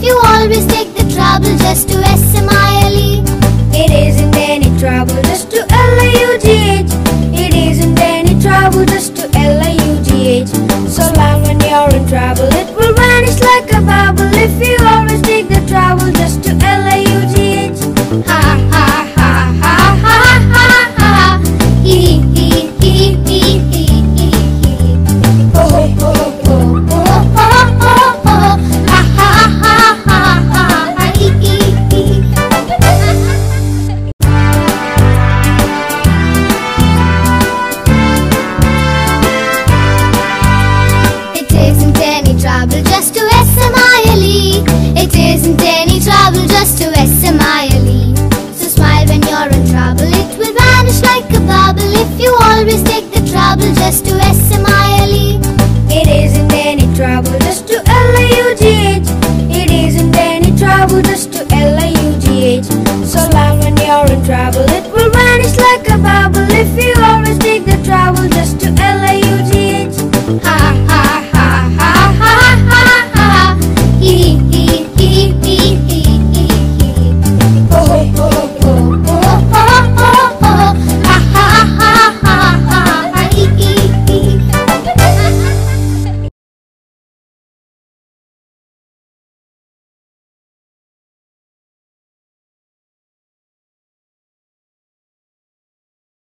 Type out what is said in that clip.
You always take the trouble just to S-M-I-L-E. It isn't any trouble just to L-I-U-G-H. It isn't any trouble just to L-I-U-G-H. So long when you're in trouble, it will vanish like a bubble if you always take the trouble just to L-I-U-G-H. Ha ha ha ha ha ha ha. Hee hee hee hee hee hee. Oh oh. Just to S-M-I-L-E. It isn't any trouble just to L-I-U-G-H. It isn't any trouble just to L-I-U-G-H. So long when you're in trouble, it will vanish like a bubble if you always take the trouble just to L-I-U-G-H.